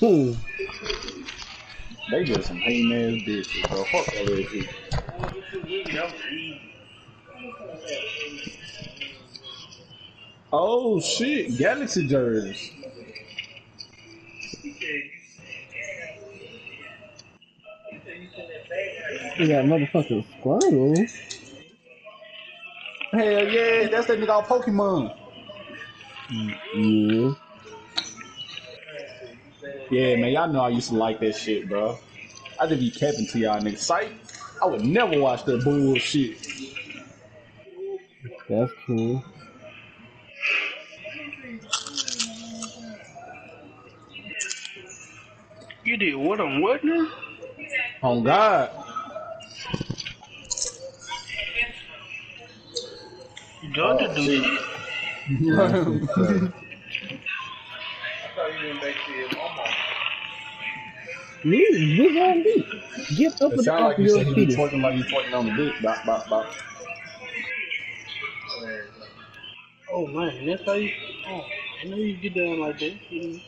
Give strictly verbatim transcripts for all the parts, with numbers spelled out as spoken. Hmm. They just some hating ass bitches, bro. Fuck that little shit. Oh shit, Galaxy jerseys. We got motherfucking Squirtle. Hell yeah, that's that nigga all Pokemon. Yeah. Yeah, man, y'all know I used to like that shit, bro. I just be capping to y'all niggas. Sight, I would never watch that bullshit. That's cool. You did what on what now? On God. You don't oh, do shit. Shit. Really? This on beat. Get up with the like you said he was twerking like you twerking on the beat. Bop, bop, bop. Oh man, that's how you. Oh, I know you get down like that. Yeah.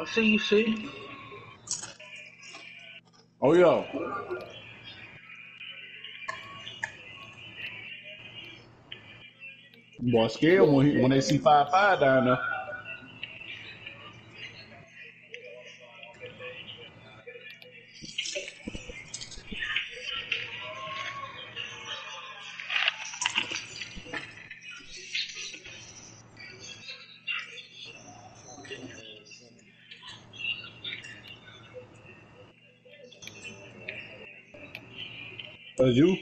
I see you see. Oh yo. Boy scared when he, when they see five five down there. You?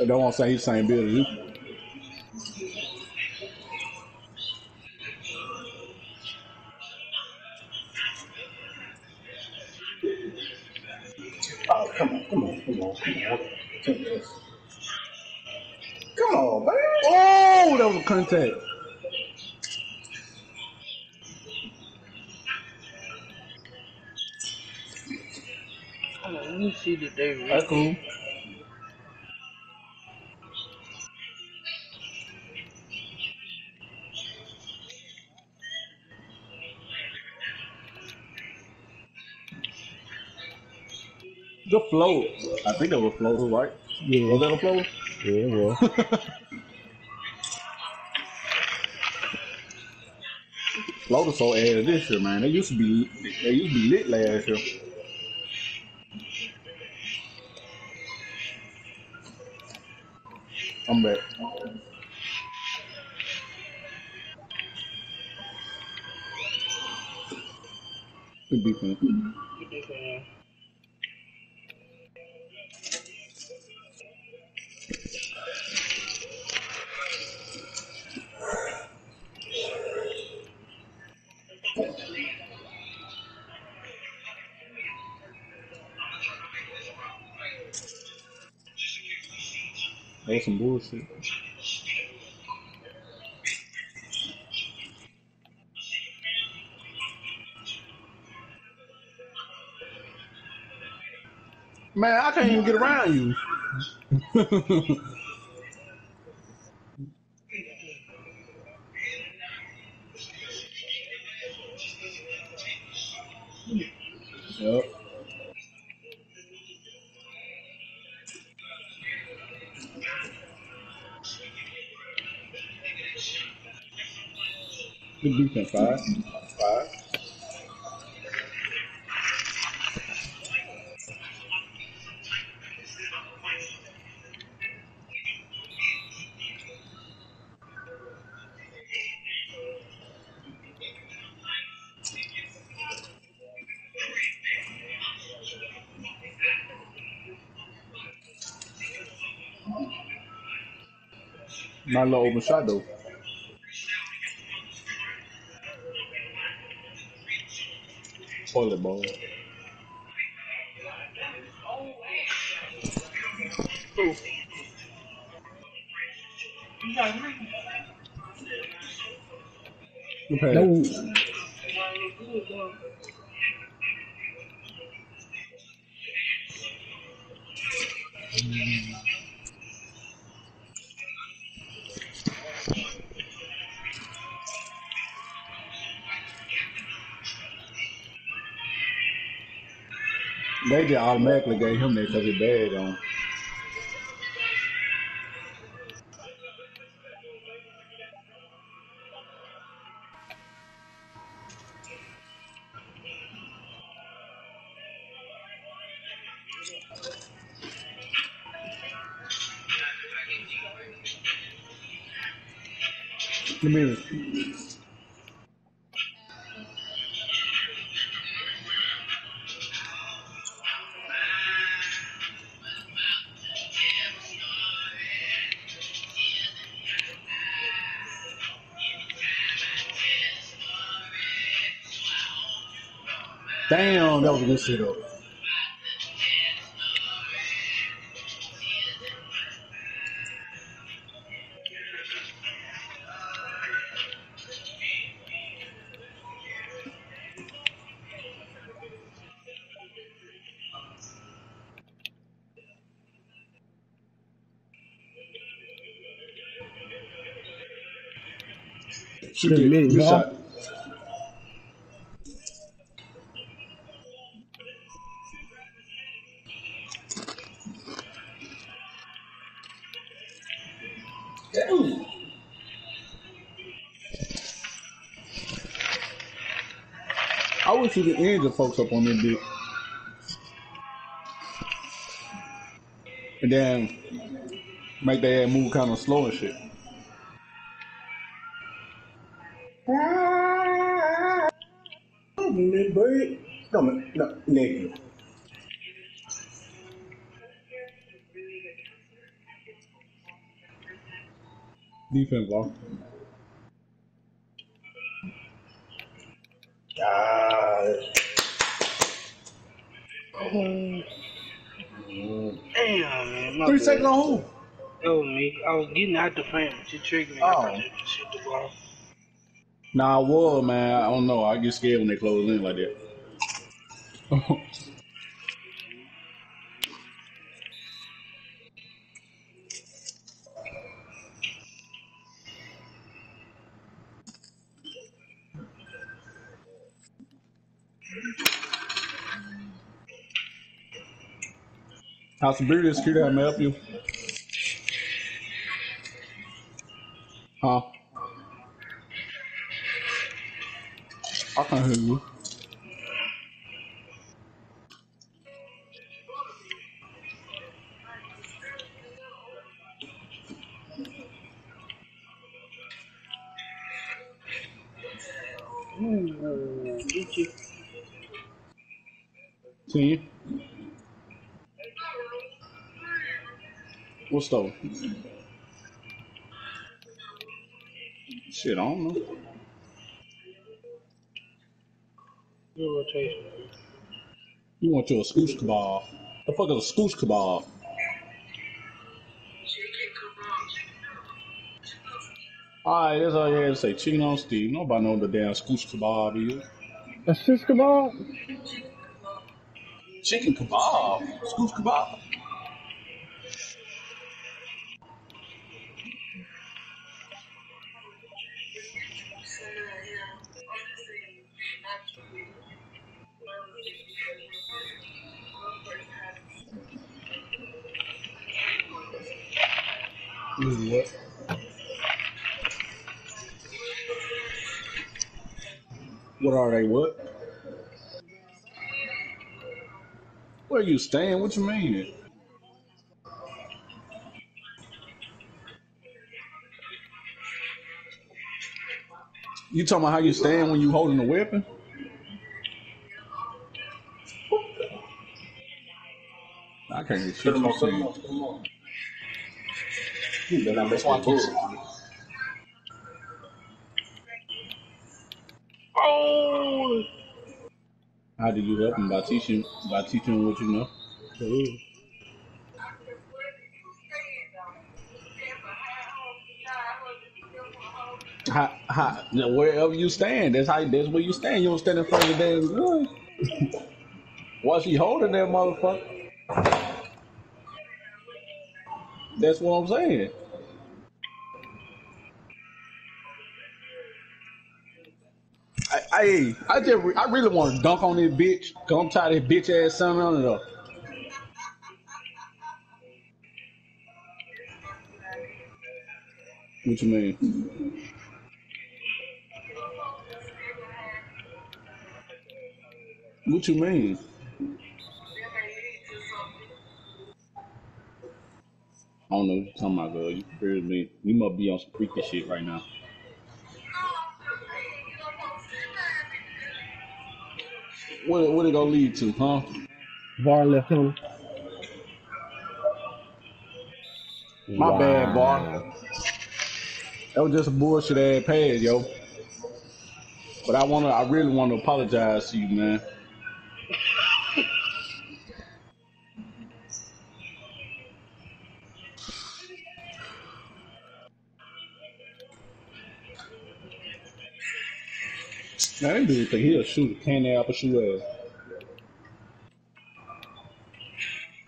I don't want to say he's the same build as you. Oh, come on, come on, come on, come on. Come on, man. Oh, that was a contact. Day, that's cool. The flow. I think that was flow, right? Yeah. Was that a flow? Yeah, it was. Flow so added this year, man. They used to be they used to be lit last year. I'm back. Good defense. Good defense. That's some bullshit. Man, I can't even get around you. Yep. Good defense, five. Five. My little overshot though. Toilet bowl. Ooh. Okay. No. Mm. They just automatically gave him that because he bad on. Let me. Damn, that was a good shit up. Shoot it, good shot. I wish you could end the folks up on this bit. And then make their move kind of slow and shit. No, no, no. Defense lock. God. Oh. Damn, man. My Three boy. seconds on home. Oh, me. I was getting out the frame. She triggered me. Oh. I shoot the ball. Nah, I was, man. I don't know. I get scared when they close in like that. Oh. House of Beauty, security, how may I help you? Huh? I can't hear you. Ooh, get you. See you. What's that? Shit, I don't know. Good rotation. You want your scoosh kebab? The fuck is a scoosh kebab? Alright, that's all you had to say. Chicken on Steve. Nobody knows the damn scoosh kebab is. A scoosh kebab? Chicken kebab. Scooch kebab. What? What are they? What? Where you staying? What you mean? You talking about how you staying when you holding a weapon? I can't get shit. Come on, come on, come on. Dude, that's why I told you. Oh! How do you help him? By teaching, by teaching him what you know? Ooh. How, how, wherever you stand, that's how. That's where you stand. You don't stand in front of the damn gun. Why she holding that motherfucker? That's what I'm saying. I I, I just re I really want to dunk on this bitch. Cause I'm tired of this bitch ass son on it up. What you mean? What you mean? I don't know what you're talking about, girl. You hear me? You must be on some freaky shit right now. What what it gonna lead to, huh? Bar left him. My wow. bad, Bar. That was just a bullshit ass pass, yo. But I wanna, I really want to apologize to you, man. Now that dude think he'll shoot a candy apple shoe ass.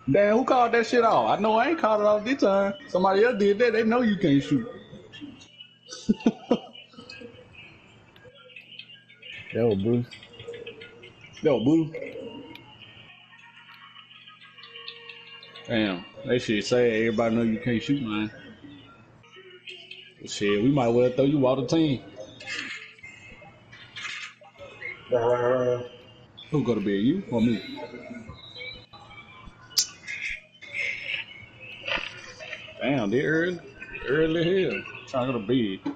Damn, who called that shit off? I know I ain't called it off this time. Somebody else did that. They know you can't shoot. That was Blue. That was Blue. Damn, that shit say everybody know you can't shoot, man. Shit, we might well throw you out the team. Uh, Who go to bed, you or me? Damn, they early, early here. Trying to go to bed.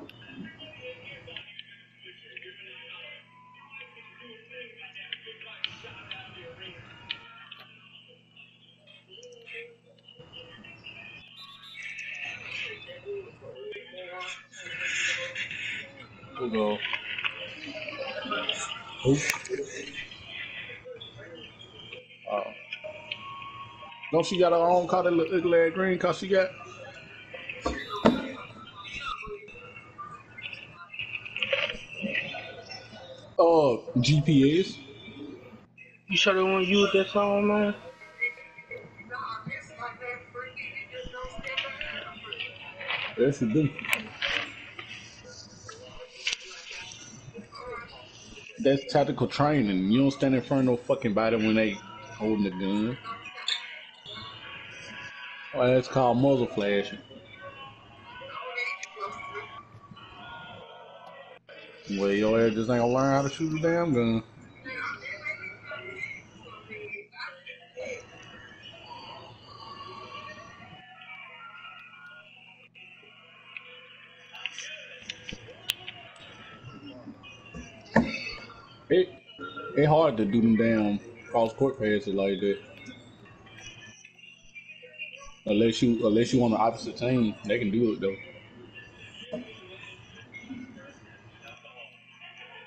Who go? Who? Uh, don't she got her own car that look ugly at green car she got? Oh, uh, G P S? You sure they want to use that song, man? That's a good. That's tactical training. You don't stand in front of no fucking body when they holding the gun. Oh, that's called muzzle flashing. Well, your ass just ain't gonna learn how to shoot a damn gun. It, it's hard to do them damn cross-court passes like that. Unless you, unless you on the opposite team, they can do it though.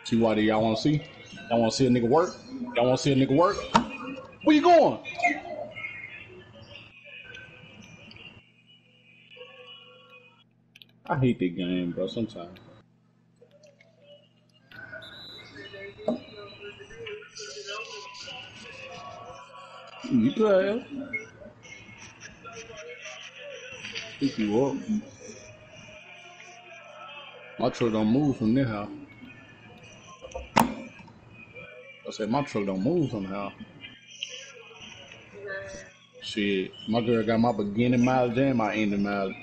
See why do y'all want to see? Y'all want to see a nigga work? Y'all want to see a nigga work? Where you going? I hate that game, bro, sometimes. you try. Pick you up. My truck don't move from this house. I said my truck don't move somehow. Shit, my girl got my beginning mileage and my ending mileage.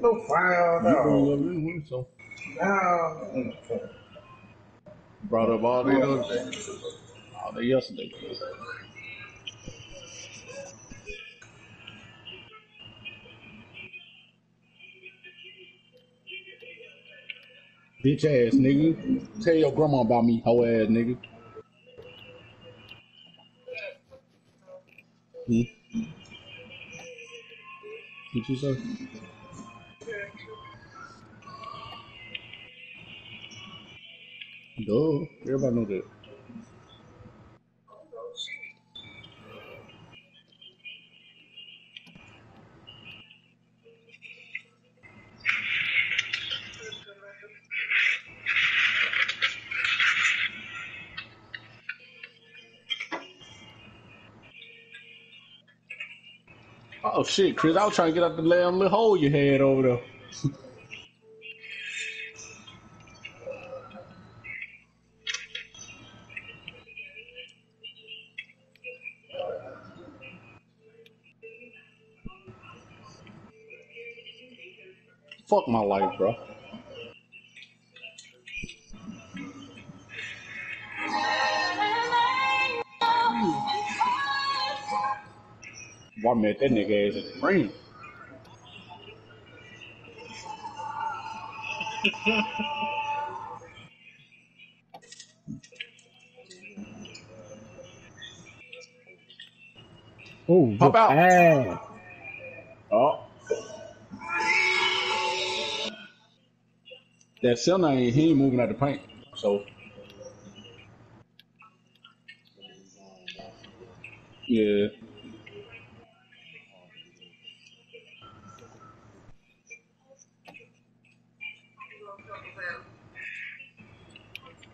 No fire, no. So. No. Brought up all the other all the yesterday. Bitch ass nigga. Tell your grandma about me, hoe ass nigga. Hmm? What you say? Duh, everybody know that. Oh shit, Chris, I was trying to get out the damn little hole you had over there. Fuck my life, bro. Boy, I met that nigga ass at the ring. Oh, pop out. Ass. Oh. That cell ain't, he ain't moving out the paint, so. Yeah.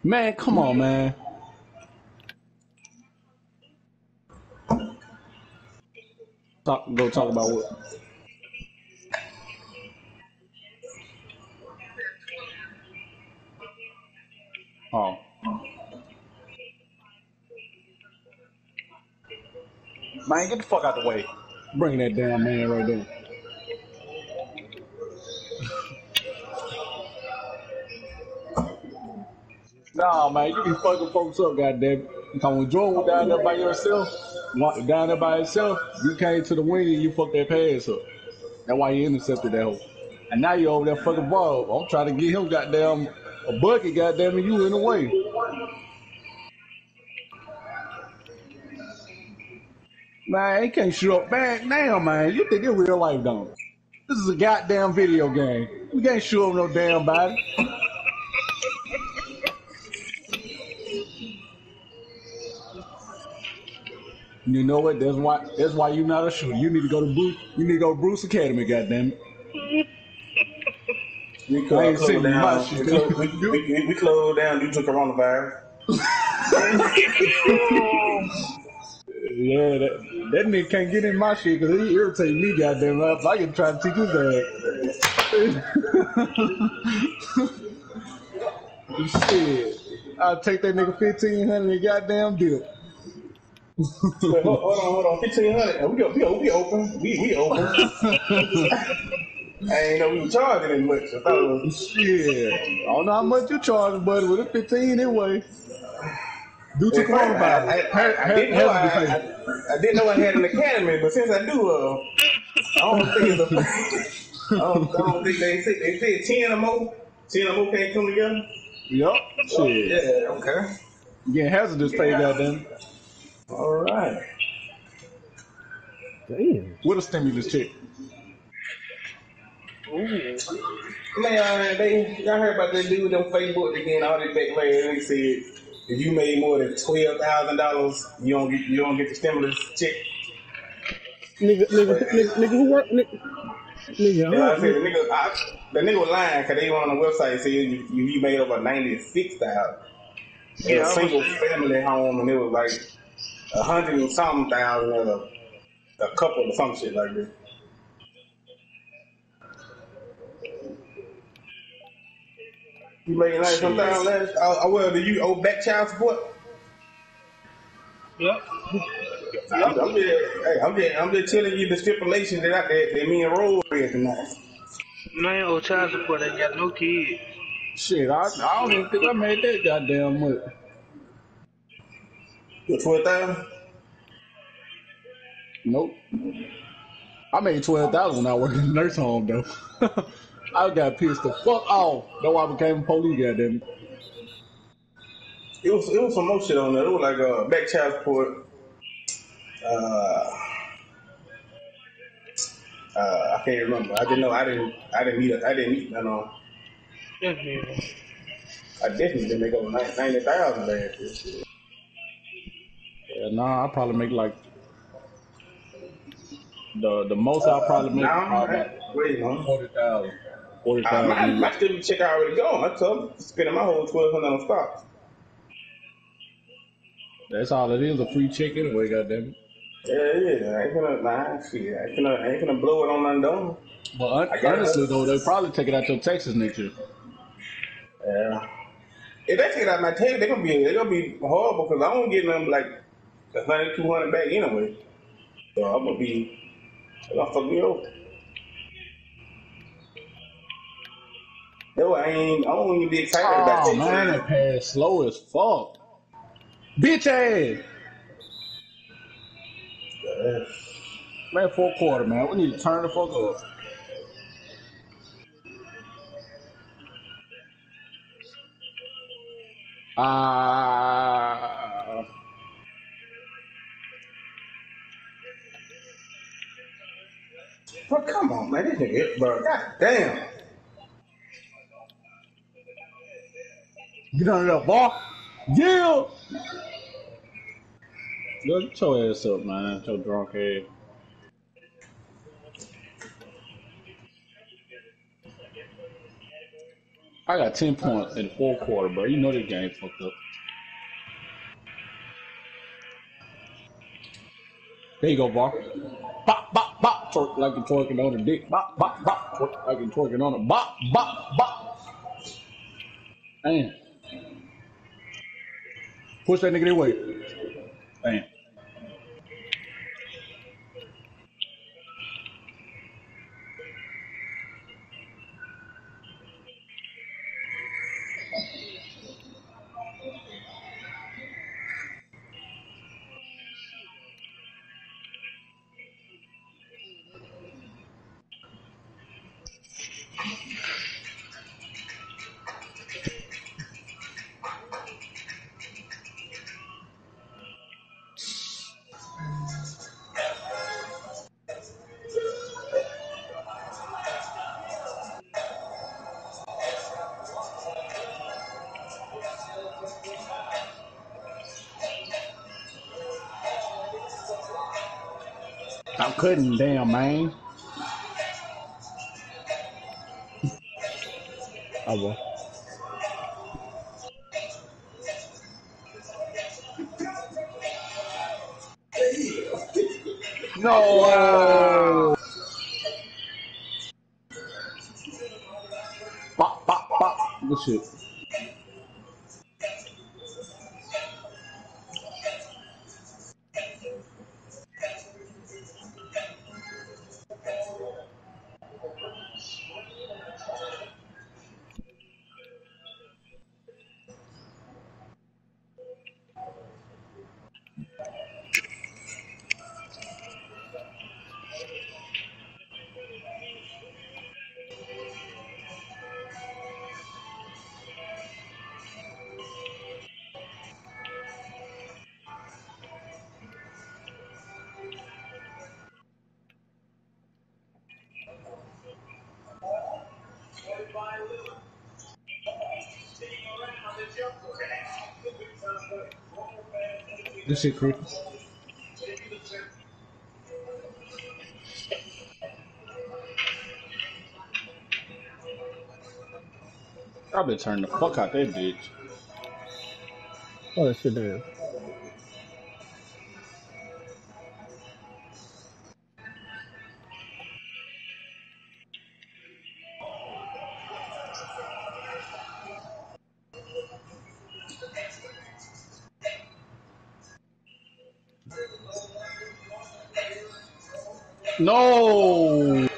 Man, come on, man. Talk, go talk about what? Oh. Man, get the fuck out the way. Bring that damn man right there. Nah, man, you be fucking folks up, goddamn. Because when Jordan was down there by yourself, down there by himself, you came to the wing and you fucked that pass up. That's why you intercepted that hole. And now you over there fucking ball. I'm trying to get him goddamn a bucket, goddamn it, you in the way. Man, he can't shoot up back now, man. You think it's real life, don't? This is a goddamn video game. We can't shoot up no damn body. You know what? That's why. That's why you're not a shooter. You need to go to Bruce. You need to go to Bruce Academy. Goddamn it. We closed down. Much, we, close, we, we, we closed down due to coronavirus. Yeah, that, that nigga can't get in my shit because he irritates me. Goddamn, I, I can try to teach his ass. Shit, I'll take that nigga fifteen hundred and goddamn deal. Wait, hold, hold on, hold on, fifteen hundred. We go, we go, we open, we we open. I ain't know we were charging it much. I thought it was. Shit. I don't know how much you charging, buddy. With a fifteen anyway. Due to coronavirus. I, I, I, I, I didn't know I, I, I didn't know I had an academy, but since I do, uh, I don't think it's a. I, don't, I don't think they said they said ten or more. Ten or more can't come together. Yup. So, yeah. Okay. You getting hazardous pay, goddamn. All right. Damn. What a stimulus check. Man, they y'all heard about that dude on Facebook again? All that back later, they said if you made more than twelve thousand dollars, you don't get you don't get the stimulus check. Nigga, nigga, nigga, nigga, who work? Nigga, nigga, yeah, I said the nigga, I, the nigga was lying because they were on the website saying you, you made over ninety six thousand. in yeah, a single was, family home, and it was like a hundred and something thousand at a, a couple or some shit like that. You made like sometimes last. I, I well, do you owe back child support? Yep. I'm, I'm, just, hey, I'm just, I'm just telling you the stipulations that I that, that me and Rose read tonight. Man, old child support, ain't got no kids. Shit, I, I don't even think I made that goddamn much. What, twelve thousand? Nope. I made twelve thousand when I worked in the nurse home though. I got pissed the fuck off. That's why I became a police goddamn. It was it was some more shit on there. It was like a uh, back child support. Uh, uh, I can't remember. I didn't know. I didn't. I didn't eat. I didn't eat none of them. Mm-hmm. I definitely didn't make over ninety thousand last year. Yeah, nah, I probably make like the the most uh, I probably make. Nah, probably wait, huh? Forty thousand. Forty thousand. I, my, my stimulus check I already gone. I told him spending my whole twelve hundred on stocks. That's all it is—a free check anyway. Goddamn it. Yeah, yeah. I ain't gonna lie. Shit, I ain't gonna, I ain't gonna blow it on undone. But un honestly, though, they'll probably take it out your taxes next year. Yeah. If they take it out my taxes, they're gonna be they're gonna be horrible because I won't get them like a hundred, two hundred back anyway. So I'm gonna be they're gonna fuck me over. Yo, I ain't. I don't even be excited oh, about that. Man, that pass slow as fuck. Bitch ass! Yeah. Man, fourth quarter, man. We need to turn the fuck up. Ah. Uh... Bro, come on, man. This nigga hit, bro. God damn. Get on it up, boy. Yeah! Girl, get your ass up, man. Get your drunk ass. I got ten points in the fourth quarter, bro. You know this game fucked up. There you go, Bar. Bop, bop, bop. Twerk like you're twerking on a dick. Bop, bop, bop. Twerk like you're twerking on a bop, bop, bop. Damn. Push that nigga that way. Damn. I'm cutting, damn, man. Oh, boy. No! Bop, bop, bop. Good shit. This shit creepy. I better turn the fuck out that bitch. Oh, that's good to know. No!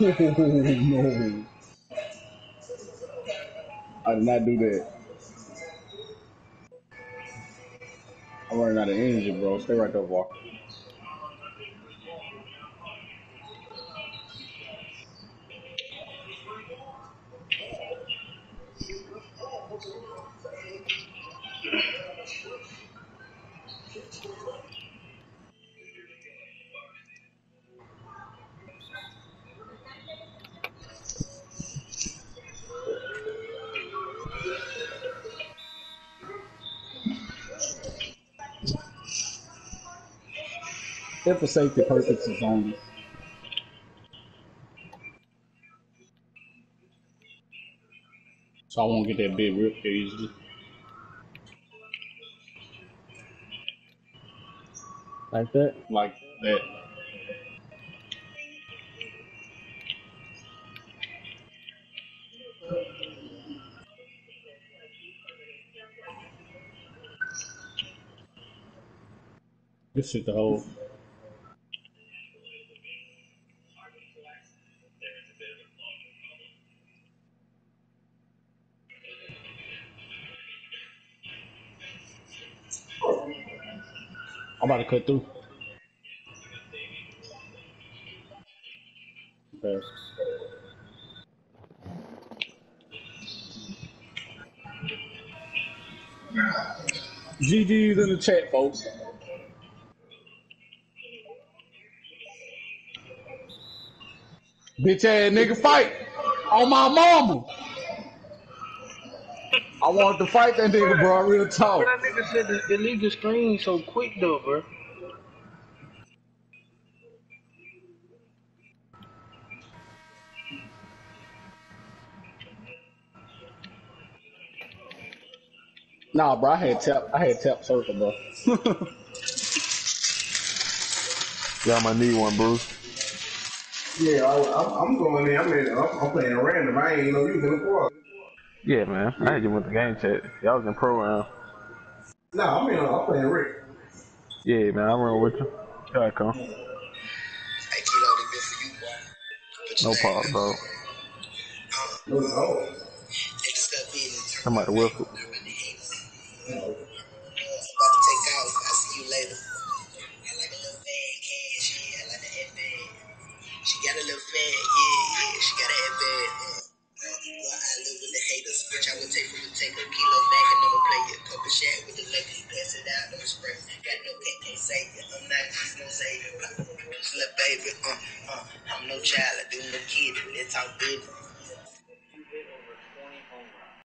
No. I did not do that. I'm running out of energy, bro. Stay right there, Walker. For safety purposes only. So I won't get that big rip easily. Like that? Like that. This is the whole. I'm about to cut through. Okay. G G's in the chat, folks. Bitch ass nigga fight on my mama. I wanted to fight that nigga, bro. Real talk. That nigga said to delete the screen so quick, though, bro. Nah, bro. I had tap. I had tap circle, bro. Yeah, I might need one, Bruce. Yeah, I, I, I'm going in. I'm, in, I'm, I'm playing random. I ain't know you was in the park. Yeah, man. I ain't even with the game chat. Y'all was in pro round. Nah, I'm in. I'm playing Rick. Yeah, man. I'm running with you. Here I come. No pause, bro. No, no. I'm out of whistle. No. Child, I do no kid, let's talk business.